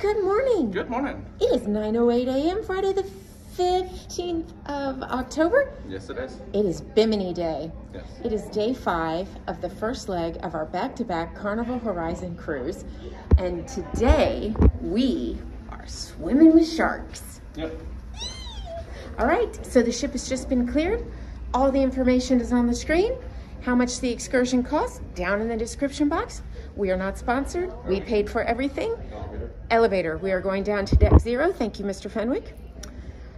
Good morning. Good morning. It is 9:08 a.m. Friday the 15th of October. Yes, it is. It is Bimini Day. Yes. It is day 5 of the first leg of our back-to-back Carnival Horizon cruise. And today we are swimming with sharks. Yep. All right, so the ship has just been cleared. All the information is on the screen. How much the excursion costs, down in the description box. We are not sponsored. We paid for everything. Elevator, we are going down to deck 0. Thank you, Mr. Fenwick.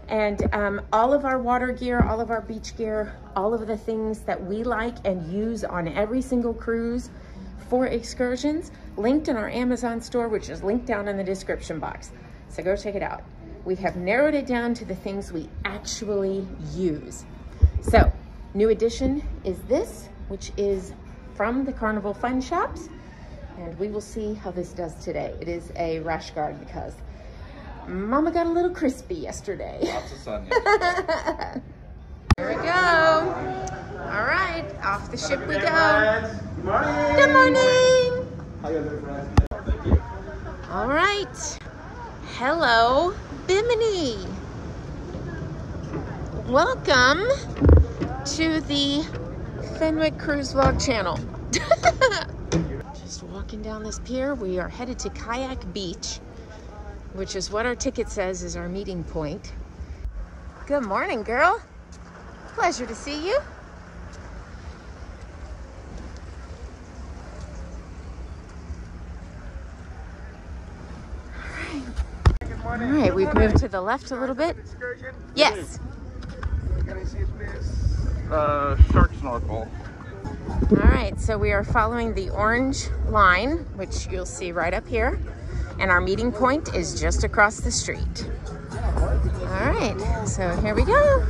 And all of our water gear, all of our beach gear, all of the things that we like and use on every single cruise for excursions, linked in our Amazon store, which is linked down in the description box. So go check it out. We have narrowed it down to the things we actually use. So, new addition is this, which is from the Carnival Fun Shops, and we will see how this does today. It is a rash guard because Mama got a little crispy yesterday. Lots of sun yesterday. Here we go. All right, off the ship we go. Friends. Good morning. Good morning. How are you doing, friends? Thank you. All right. Hello, Bimini. Welcome to the Fenwick Cruise Vlog channel. Just walking down this pier, we are headed to Kayak Beach, which is what our ticket says is our meeting point. Good morning, girl. Pleasure to see you. All right. Good morning. All right, we've moved to the left a little bit. Yes. Can I see it, please? Shark snorkel. All right, so we are following the orange line, which you'll see right up here. And our meeting point is just across the street. All right, so here we go.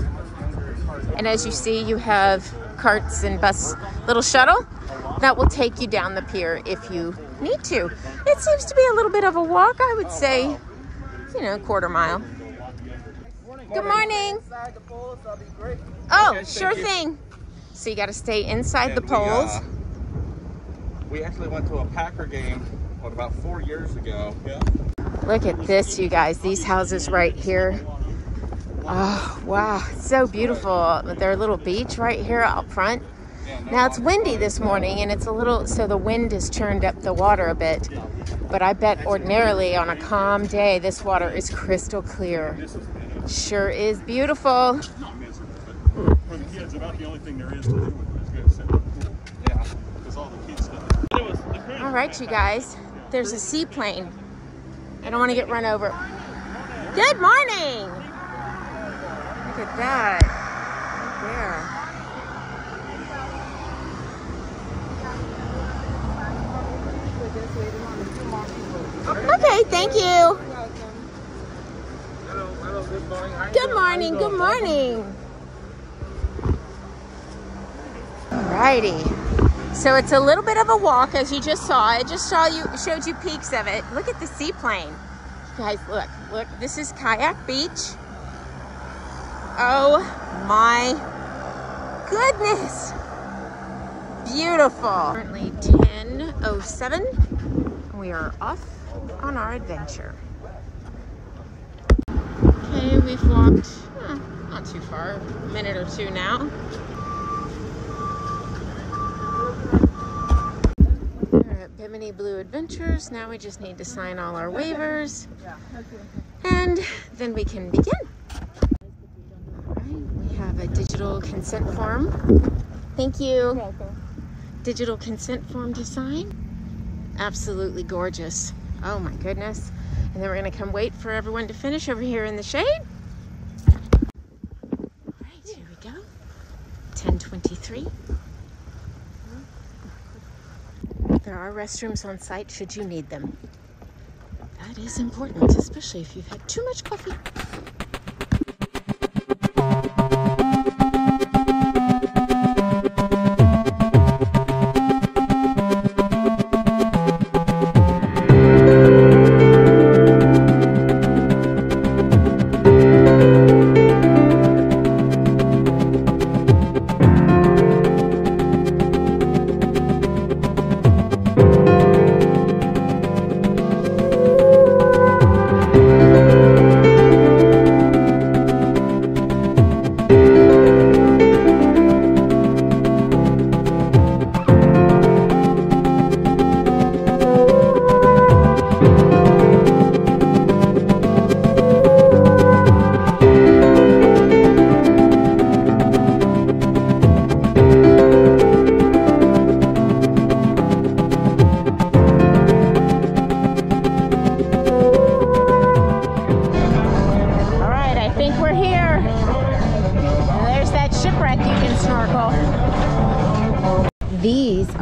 And as you see, you have carts and bus, little shuttle that will take you down the pier if you need to. It seems to be a little bit of a walk, I would say, you know, quarter-mile. Good morning. Oh, sure thing. So you got to stay inside the poles. We actually went to a Packer game about 4 years ago. Yeah. Look at this, you guys. These houses right here. Oh, wow. It's so beautiful. Their little beach right here out front. Now, it's windy this morning, and it's a little... So the wind has churned up the water a bit. But I bet ordinarily on a calm day, this water is crystal clear. Sure is beautiful. For the kids, about the only thing there is to do is go sit in the pool. Yeah. Because all the kids stuff. All right, you guys. There's a seaplane. I don't want to get run over. Good morning. Look at that. Right there. Okay, thank you. Good morning. Good morning. Alrighty. So it's a little bit of a walk, as you just saw. It just showed you peaks of it. Look at the seaplane. You guys, look, look. This is Kayak Beach. Oh my goodness. Beautiful. Currently 10:07. We are off on our adventure. Okay, we've walked not too far, a minute or two now. Bimini Blue Adventures. Now we just need to sign all our waivers, and then we can begin. All right, we have a digital consent form. Thank you. Digital consent form to sign. Absolutely gorgeous. Oh my goodness. And then we're going to come wait for everyone to finish over here in the shade. All right, here we go. 10:23. There are restrooms on site should you need them. That is important, especially if you've had too much coffee.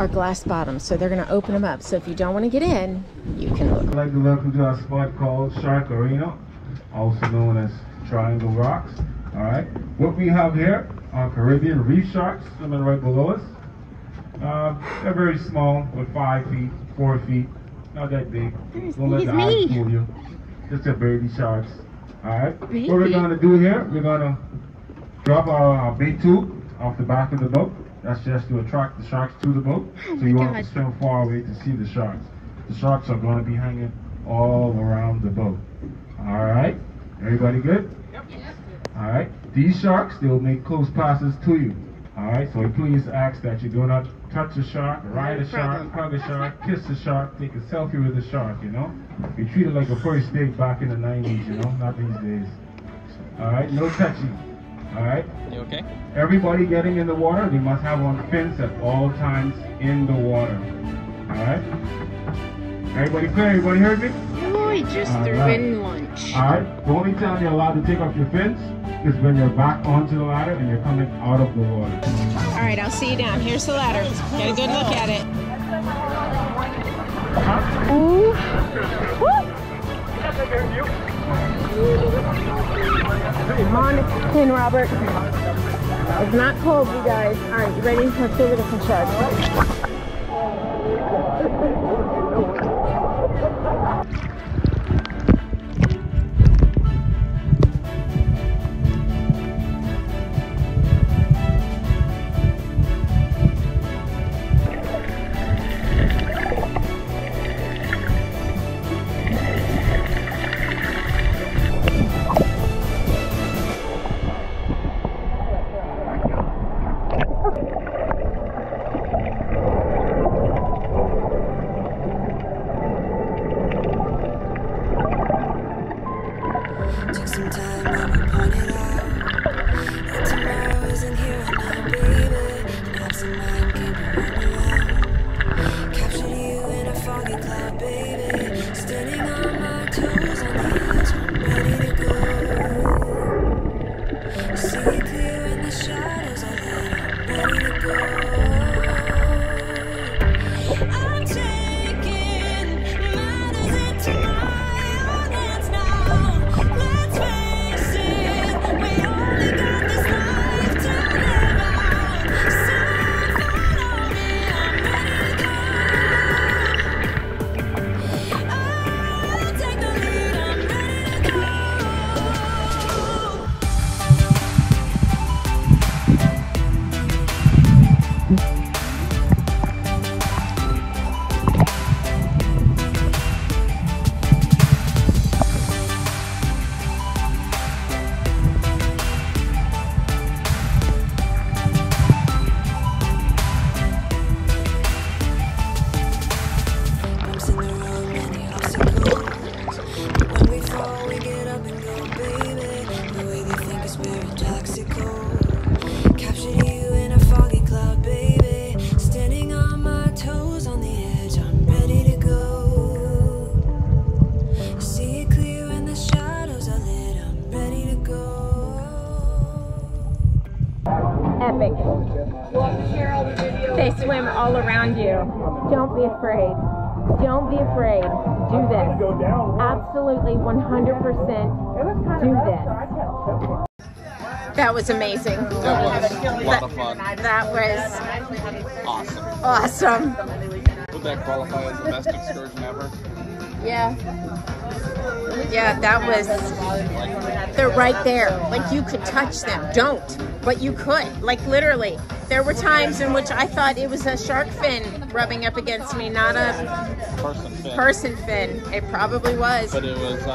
are glass bottoms, so they're going to open them up. So if you don't want to get in, you can look. I'd like to welcome to our spot called Shark Arena, also known as Triangle Rocks. All right, what we have here are Caribbean reef sharks swimming right below us. They're very small, with 5 feet, 4 feet, not that big. Don't let the eyes fool you. Just a baby sharks. All right, what we're going to do here, we're going to drop our bait tube off the back of the boat. That's just to attract the sharks to the boat. So you won't have to swim far away to see the sharks. The sharks are going to be hanging all around the boat. All right, everybody good? Yep. All right, these sharks, they'll make close passes to you. All right, so please ask that you do not touch a shark, ride a shark, hug a shark, kiss a shark, take a selfie with a shark, you know? You treat it like a first date back in the 90s, you know? Not these days. All right, no touching. All right? You okay? Everybody getting in the water, they must have on fins at all times in the water. All right? Everybody clear? Everybody heard me? Oh, I just threw in lunch. All right, the only time you're allowed to take off your fins is when you're back onto the ladder and you're coming out of the water. All right, I'll see you down. Here's the ladder. Get a good look at it. Ooh. Woo. Come on in, Robert. It's not cold, you guys. All right, you ready? Let's go get some sharks. Absolutely 100% do this. That was amazing. That was a lot of fun. That was awesome. Would that qualify as the best excursion ever? Yeah. Yeah, that was, they're right there. Like, you could touch them. Don't. But you could. Like, literally. There were times in which I thought it was a shark fin rubbing up against me, not a person fin. It probably was. But it was, 2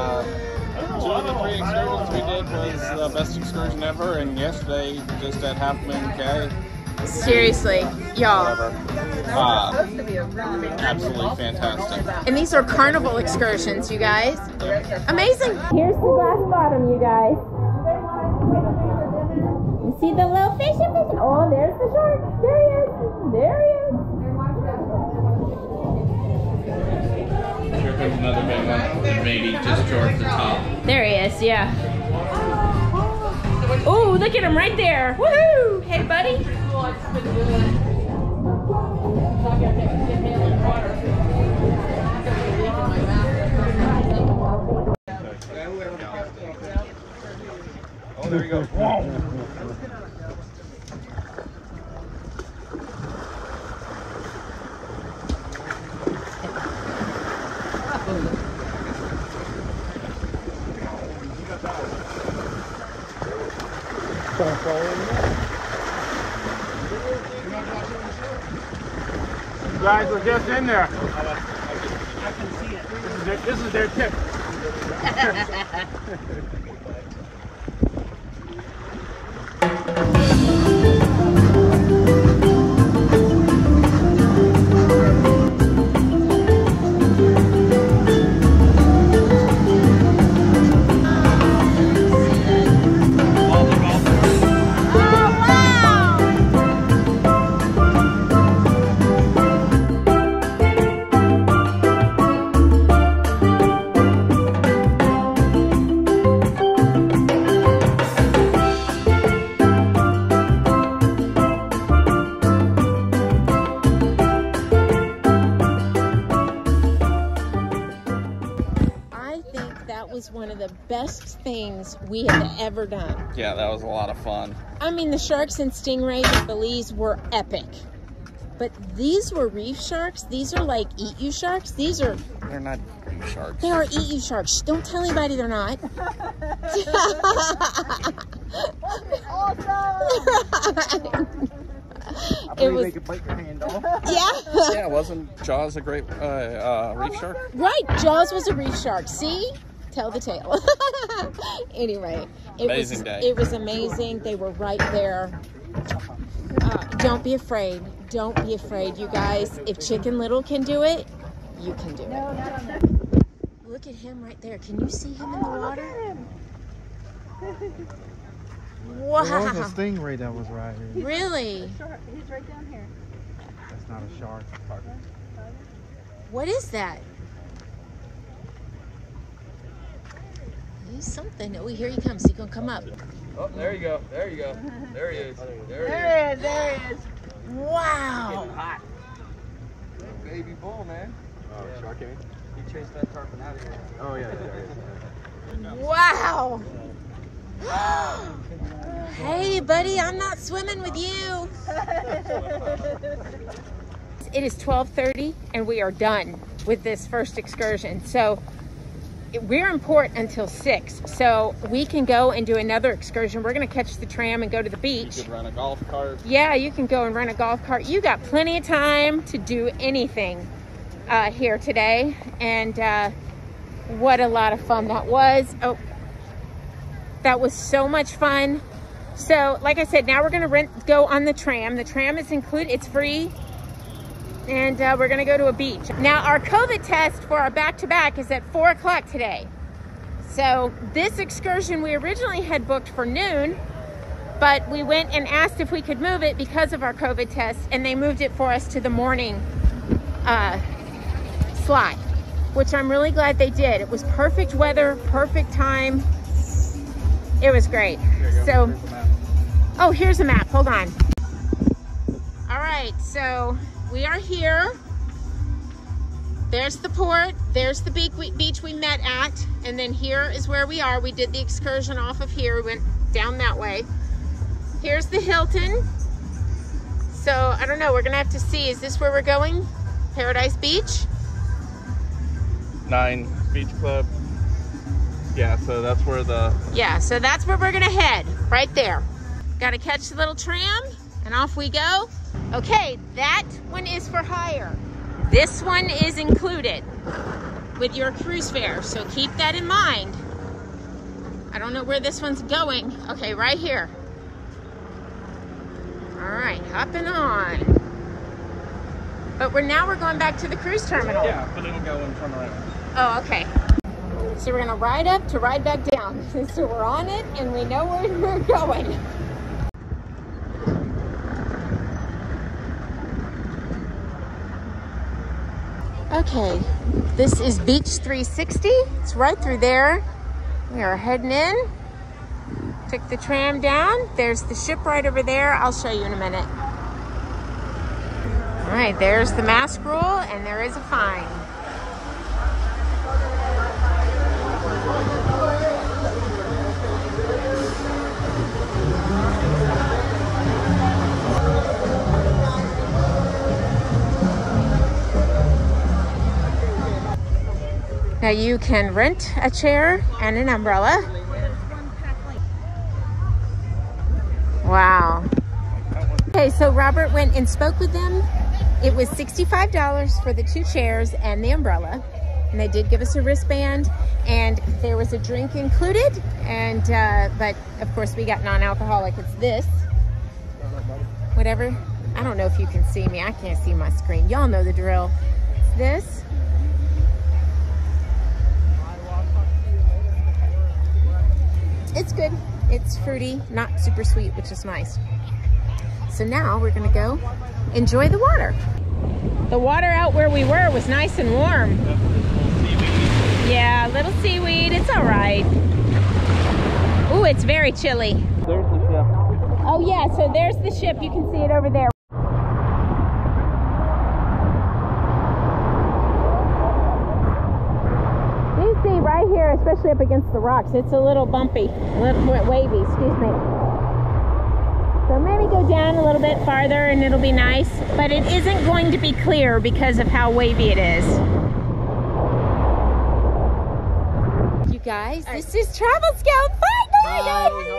of the 3 excursions we did was the best excursion ever, and yesterday, just at Half Moon Cay. Seriously, y'all. Absolutely fantastic. And these are Carnival excursions, you guys. Amazing. Here's the glass bottom, you guys. You see the little fish? Oh, there's the shark. There he is. There he is. Here comes another big one. Maybe just towards the top. There he is, yeah. Oh, look at him right there. Woohoo! Hey, buddy. Oh, there he goes. You guys were just in there. I can see it. This is their tip. One of the best things we have ever done. Yeah, that was a lot of fun. I mean, the sharks and stingrays and Belize were epic, but these were reef sharks. These are like eat you sharks. They're not reef sharks. They are eat you sharks. Don't tell anybody they're not. Awesome. They could bite your hand off. Yeah. Yeah, wasn't Jaws a great reef shark? Right, Jaws was a reef shark. See? Tell the tale. Anyway, it was amazing. They were right there. Don't be afraid. Don't be afraid, you guys. If Chicken Little can do it, you can do it. Look at him right there. Can you see him in the water? Wow. There was a stingray that was right here. Really? He's right down here. That's not a shark. What is that? He's something. Oh, here he comes. He's going to come up. Oh, there you go. There you go. There he is. There he is. There he is. Wow. He's getting hot. Baby bull, man. Oh, yeah. Shark came. He chased that tarpon out of here. Oh, yeah. There he is. Wow. Hey, buddy, I'm not swimming with you. It is 12:30 and we are done with this first excursion. So we're in port until 6, so we can go and do another excursion. We're going to catch the tram and go to the beach. You could run a golf cart. Yeah, you can go and run a golf cart. You got plenty of time to do anything here today. And what a lot of fun that was. Oh, that was so much fun. So like I said, now we're going to go on the tram. The tram is included. It's free. And we're going to go to a beach. Now our COVID test for our back-to-back is at 4 o'clock today. So this excursion we originally had booked for noon, but we went and asked if we could move it because of our COVID test, and they moved it for us to the morning slot, which I'm really glad they did. It was perfect weather, perfect time. It was great. So, oh, here's a map. Hold on. All right, so we are here. There's the port. There's the beach we met at. And then here is where we are. We did the excursion off of here. We went down that way. Here's the Hilton. So I don't know. We're going to have to see. Is this where we're going? Paradise Beach? 9 Beach Club. Yeah, so that's where we're going to head. Right there. Got to catch the little tram. And off we go. Okay, that one is for hire. This one is included with your cruise fare, so keep that in mind. I don't know where this one's going. Okay, right here. All right, hopping on. But now we're going back to the cruise terminal. Yeah, but it'll go and turn around. Oh, okay. So we're gonna ride up to ride back down. So we're on it and we know where we're going. Okay, this is Beach 360. It's right through there. We are heading in. Took the tram down. There's the ship right over there. I'll show you in a minute. All right, there's the mask rule, and there is a fine. Now you can rent a chair and an umbrella. Wow. Okay, so Robert went and spoke with them. It was $65 for the two chairs and the umbrella. And they did give us a wristband, and there was a drink included. And, but of course we got non-alcoholic. It's this, whatever. I don't know if you can see me. I can't see my screen. Y'all know the drill. It's this. It's good. It's fruity, not super sweet, which is nice. So now we're gonna go enjoy the water. The water out where we were was nice and warm. Yeah, a little seaweed, it's all right. Ooh, it's very chilly. There's the ship. Oh yeah, so there's the ship. You can see it over there. Right here, especially up against the rocks, it's a little bumpy, a little wavy, excuse me. So maybe go down a little bit farther and it'll be nice, but it isn't going to be clear because of how wavy it is. You guys, this is Travel Scouts. Hi, how are you?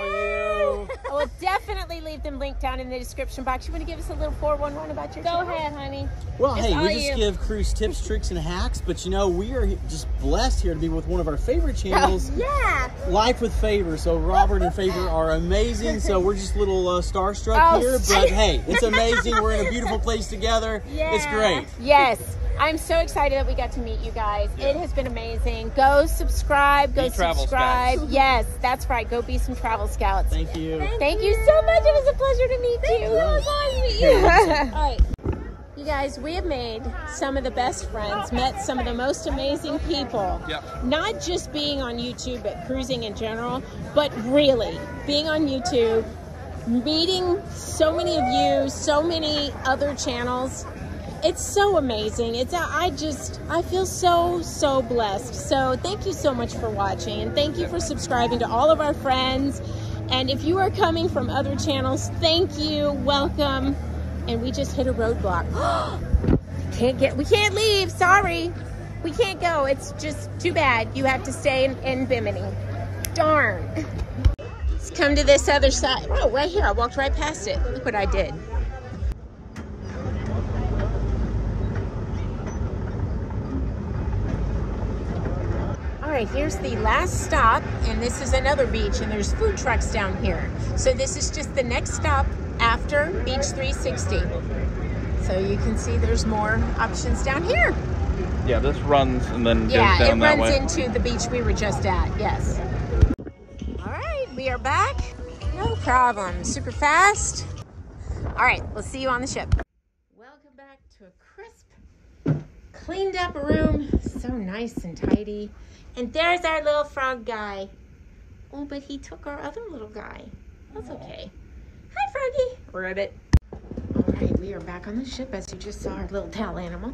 I will definitely leave them linked down in the description box. You want to give us a little 411 about your travel? Go ahead, honey. Well, it's hey, we just give cruise tips, tricks, and hacks, but you know, we are just blessed here to be with one of our favorite channels. Oh, yeah. Life with Favor. So Robert and Favor are amazing. So we're just a little starstruck here, but hey, it's amazing. We're in a beautiful place together. Yeah. It's great. Yes. I'm so excited that we got to meet you guys. Yeah. It has been amazing. Go subscribe. Go subscribe. Scouts. Yes, that's right. Go be some Travel Scouts. Thank you. Thank you so much. It was a pleasure to meet you. Nice to meet you. All right. You guys, we have made some of the best friends, met some of the most amazing people. Yep. Not just being on YouTube, but cruising in general, but really being on YouTube, meeting so many of you, so many other channels. It's so amazing. It's I feel so blessed. So thank you so much for watching, and thank you for subscribing to all of our friends. And if you are coming from other channels, thank you, welcome. And we just hit a roadblock. We can't leave. Sorry, we can't go. It's just too bad. You have to stay in Bimini. Darn. Let's come to this other side. Oh, right here. I walked right past it. Look what I did. All right, here's the last stop, and this is another beach, and there's food trucks down here. So this is just the next stop after Beach 360. So you can see there's more options down here. Yeah, this runs and then goes down that way. Yeah, it runs into the beach we were just at, yes. All right, we are back. No problem, super fast. All right, we'll see you on the ship. Welcome back to a crisp, cleaned up room. So nice and tidy. And there's our little frog guy. Oh, but he took our other little guy. That's okay. Hi, Froggy. Ribbit. All right, we are back on the ship as you just saw our little towel animal.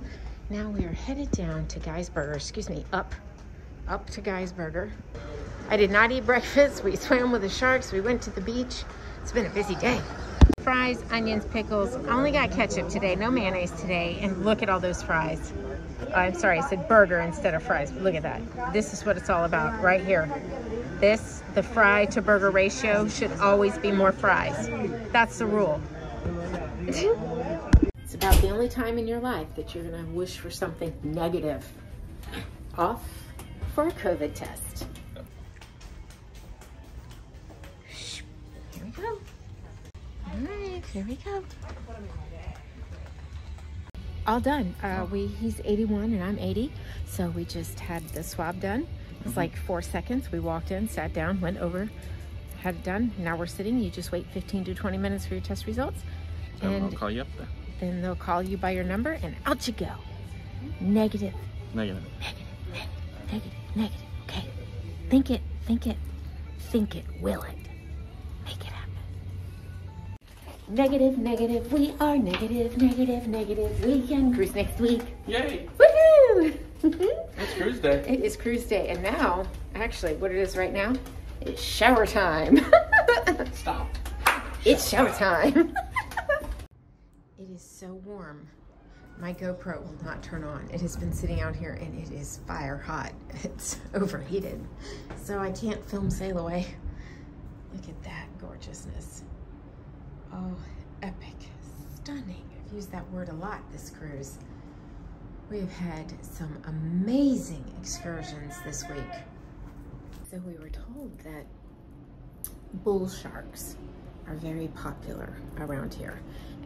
Now we are headed down to Guy's Burger. Excuse me, up to Guy's Burger. I did not eat breakfast. We swam with the sharks. We went to the beach. It's been a busy day. Fries, onions, pickles. I only got ketchup today, no mayonnaise today. And look at all those fries. I'm sorry, I said burger instead of fries, but look at that. This is what it's all about right here. This, the fry to burger ratio should always be more fries. That's the rule. It's about the only time in your life that you're gonna wish for something negative. Off for a COVID test. Here we go. All right, here we go. All done. He's 81 and I'm 80, so we just had the swab done. It's like 4 seconds. We walked in, sat down, went over, had it done. Now we're sitting. You just wait 15 to 20 minutes for your test results. And they'll call you up there. Then they'll call you by your number and out you go. Negative. Negative. Negative. Negative. Negative. Negative. Okay. Think it. Think it. Think it. Will it. Make it happen. Negative, negative, we are negative, negative, negative. We can cruise next week. Yay! Woohoo! It's cruise day. It is cruise day, and now, actually, what it is right now, it's shower time. Stop. It's shower time. It is so warm. My GoPro will not turn on. It has been sitting out here and it is fire hot. It's overheated. So I can't film sail away. Look at that gorgeousness. Oh, epic, stunning. I've used that word a lot this cruise. We've had some amazing excursions this week. So we were told that bull sharks are very popular around here.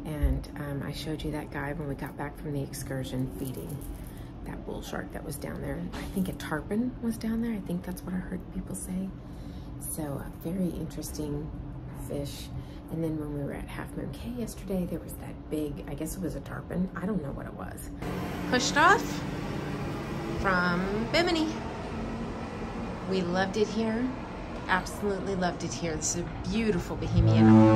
And I showed you that guy when we got back from the excursion feeding that bull shark that was down there. I think a tarpon was down there. I think that's what I heard people say. So a very interesting fish. And then when we were at Half Moon Cay yesterday, there was that big, I guess it was a tarpon. I don't know what it was. Pushed off from Bimini. We loved it here. Absolutely loved it here. This is a beautiful Bahamian island.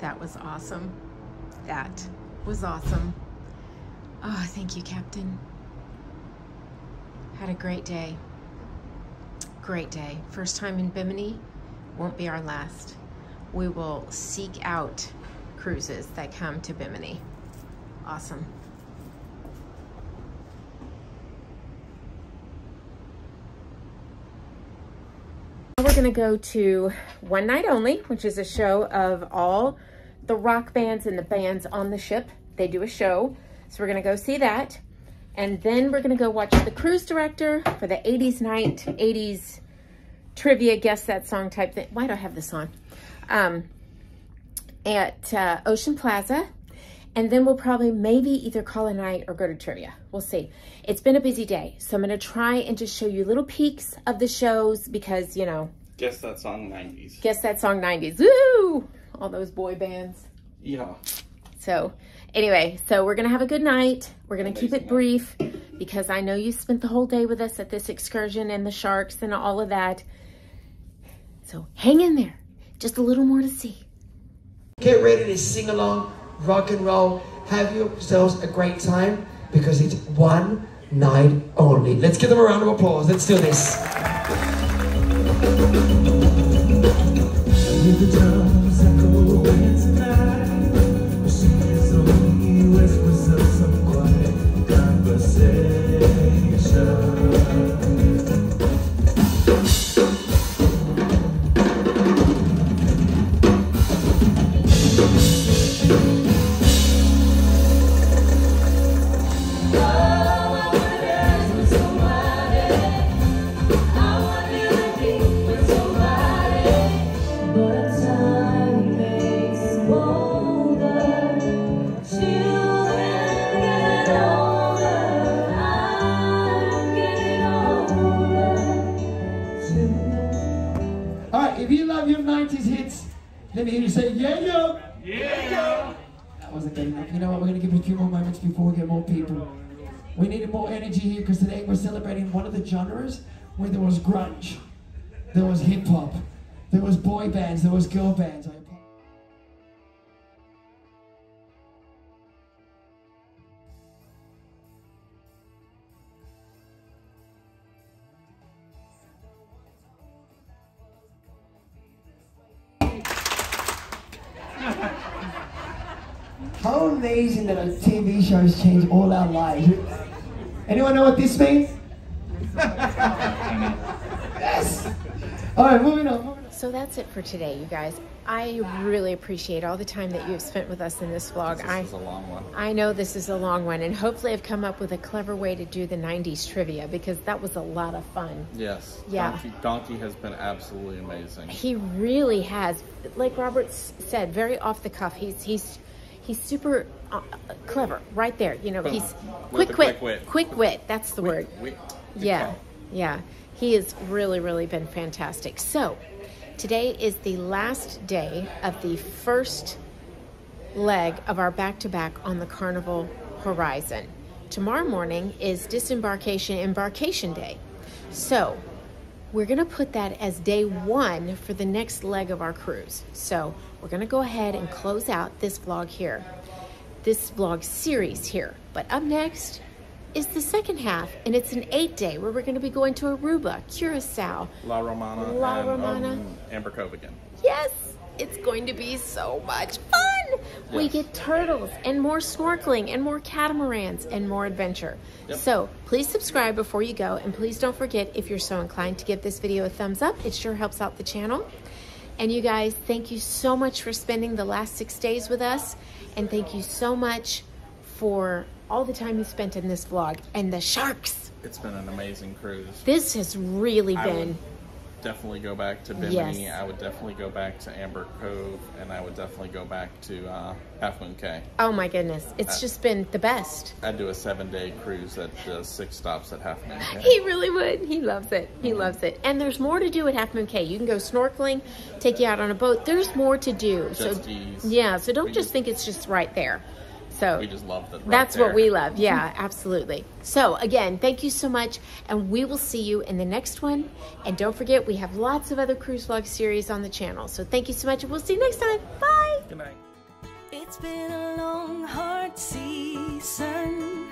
That was awesome. That was awesome. Oh, thank you, Captain. Had a great day. Great day. First time in Bimini, won't be our last. We will seek out cruises that come to Bimini. Awesome. We're gonna go to One Night Only, which is a show of all the rock bands and the bands on the ship. They do a show, so we're gonna go see that, and then we're gonna go watch the cruise director for the 80s night, 80s trivia, guess that song type thing. Why do I have this on? At Ocean Plaza, and then we'll probably maybe either call a night or go to trivia. We'll see. It's been a busy day, so I'm going to try and just show you little peeks of the shows because, you know. Guess that song 90s. Guess that song 90s. Woo! All those boy bands. Yeah. So, anyway, so we're going to have a good night. We're going to keep it brief because I know you spent the whole day with us at this excursion and the sharks and all of that. So, hang in there. Just a little more to see. Get ready to sing along. Rock and roll, have yourselves a great time because it's one night only. Let's give them a round of applause. Let's do this. Let me hear you say, yeah, yo! Yeah, yo! That wasn't good enough. You know what? We're going to give it a few more moments before we get more people. We needed more energy here because today we're celebrating one of the genres where there was grunge, there was hip-hop, there was boy bands, there was girl bands. How amazing that our TV shows change all our lives. Anyone know what this means? Yes! All right, moving on. So that's it for today, you guys. I really appreciate all the time that you've spent with us in this vlog. This is a long one. I know this is a long one, and hopefully I've come up with a clever way to do the 90s trivia because that was a lot of fun. Yes. Yeah. Donkey has been absolutely amazing. He really has. Like Robert said, very off the cuff. He's super clever, right there. You know, he's quick wit. That's the word. Yeah, yeah. He has really, really been fantastic. So, today is the last day of the first leg of our back-to-back on the Carnival Horizon. tomorrow morning is embarkation day. So we're gonna put that as day one for the next leg of our cruise. So we're gonna go ahead and close out this vlog here, this vlog series here. But up next is the second half, and it's an 8-day where we're gonna be going to Aruba, Curaçao, La Romana, Amber Cove again. Yes, it's going to be so much fun. Yes. We get turtles and more snorkeling and more catamarans and more adventure. Yep. So please subscribe before you go, and please don't forget, if you're so inclined, to give this video a thumbs up. It sure helps out the channel. And you guys, thank you so much for spending the last 6 days with us, and thank you so much for all the time you spent in this vlog and the sharks. It's been an amazing cruise. This has really been... definitely go back to Bimini. Yes. I would definitely go back to Amber Cove, and I would definitely go back to Half Moon Cay. Oh my goodness, it's just been the best. I'd do a 7-day cruise that does 6 stops at Half Moon Cay. He really would. He loves it. He loves it. And there's more to do at Half Moon Cay. You can go snorkeling, take you out on a boat. There's more to do. Just ease. Yeah, so don't just think it's just right there. So we just love that. That's what we love. Yeah, absolutely. So again, thank you so much, and we will see you in the next one. And don't forget, we have lots of other cruise vlog series on the channel. So thank you so much, and we'll see you next time. Bye. Good night. It's been a long, hard season.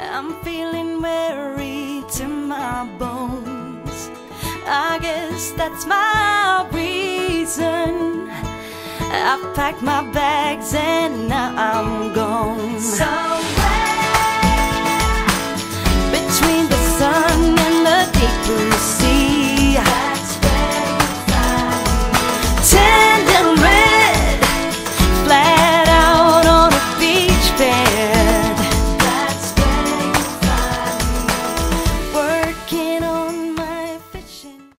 I'm feeling weary to my bones. I guess that's my reason. I've packed my bags and now I'm gone. So